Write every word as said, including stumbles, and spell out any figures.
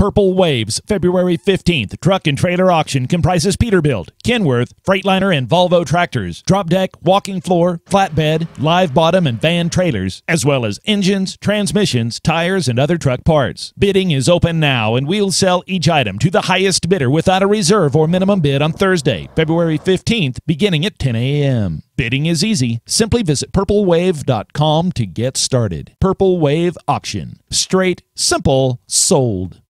Purple Wave's February fifteenth truck and trailer auction comprises Peterbilt, Kenworth, Freightliner, and Volvo tractors, drop deck, walking floor, flatbed, live bottom, and van trailers, as well as engines, transmissions, tires, and other truck parts. Bidding is open now, and we'll sell each item to the highest bidder without a reserve or minimum bid on Thursday, February fifteenth, beginning at ten A M Bidding is easy. Simply visit purple wave dot com to get started. Purple Wave Auction. Straight, simple, sold.